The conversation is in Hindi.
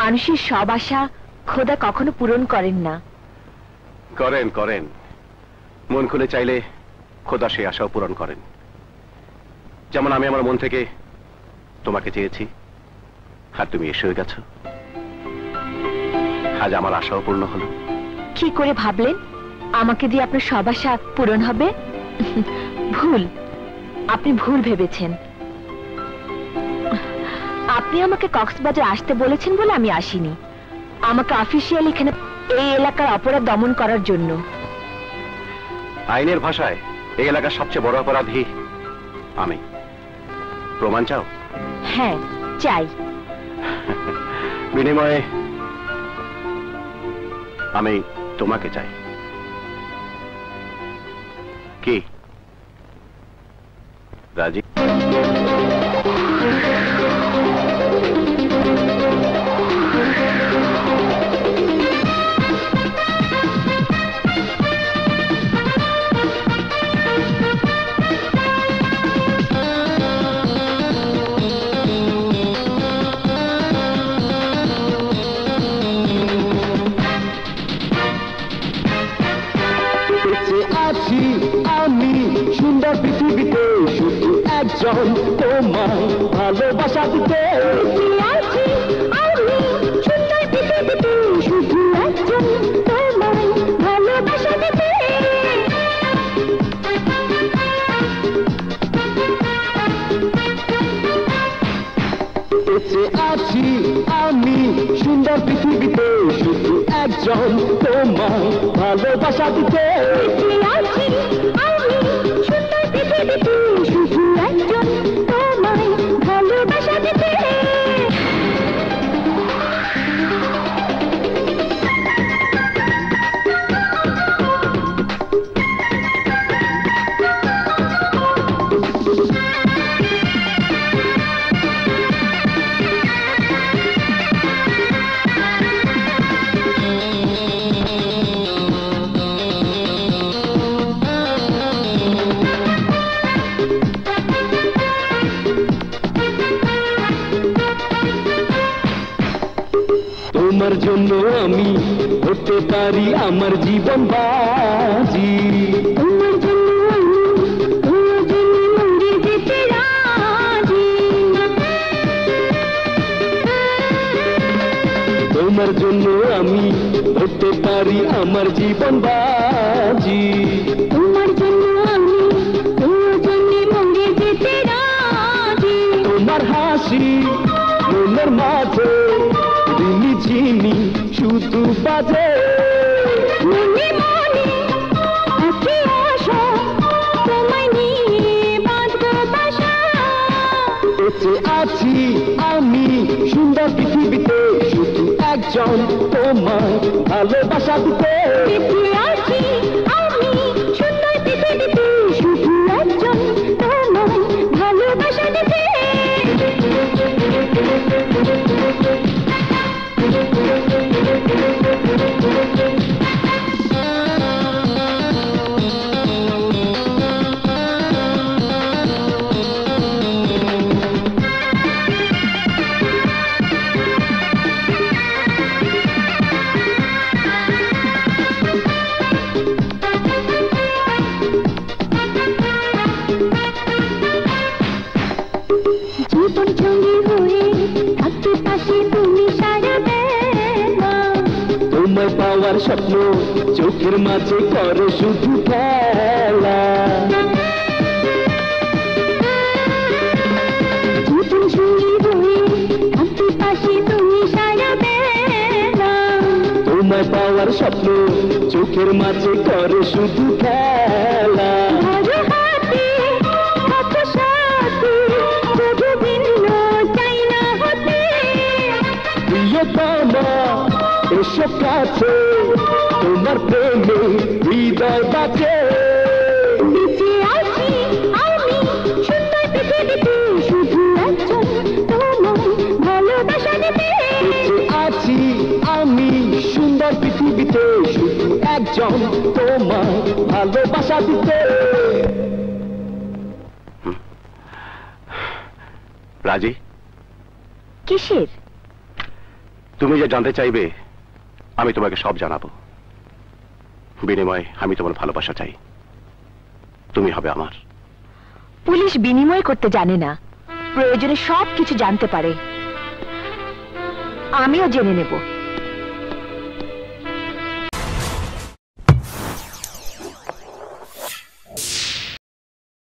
मानुषेर सब आशा खोदा कखनो पूरण करें ना। करें करें मन खुले चाइले खोदा से आशाओ पूरण करें। जेमन आमी आमार मन थेके तोमाके चेयेछि आर तुमि एसे गेछो। आज आमार आशाओ पूर्ण हलो। कि करे भाबलेन आमाके दिये आपनार सब आशा पूरण होबे? भूल, आपनि भूल भेबेछेन। आपनि आमाके कक्सबाजारे आसते बोलेछेन बोले आमि आसिनि। आमाके अफिशियल एखाने এই এলাকার অপরাধ দমন করার জন্য। আইনের ভাষায় এই এলাকার সবচেয়ে বড় অপরাধী আমি। প্রমাণ চাও? হ্যাঁ চাই। বিনিময়ে আমি তোমাকে চাই। কি রাজি? তুমি যা জানতে চাইবে আমি তোমাকে সব জানাবো। বিনিময়ে আমি তোমার ভালোবাসা চাই, তুমি হবে আমার। পুলিশ বিনিময় করতে জানে না, প্রয়োজনে সব কিছু জানতে পারে। আমিও জেনে নেব।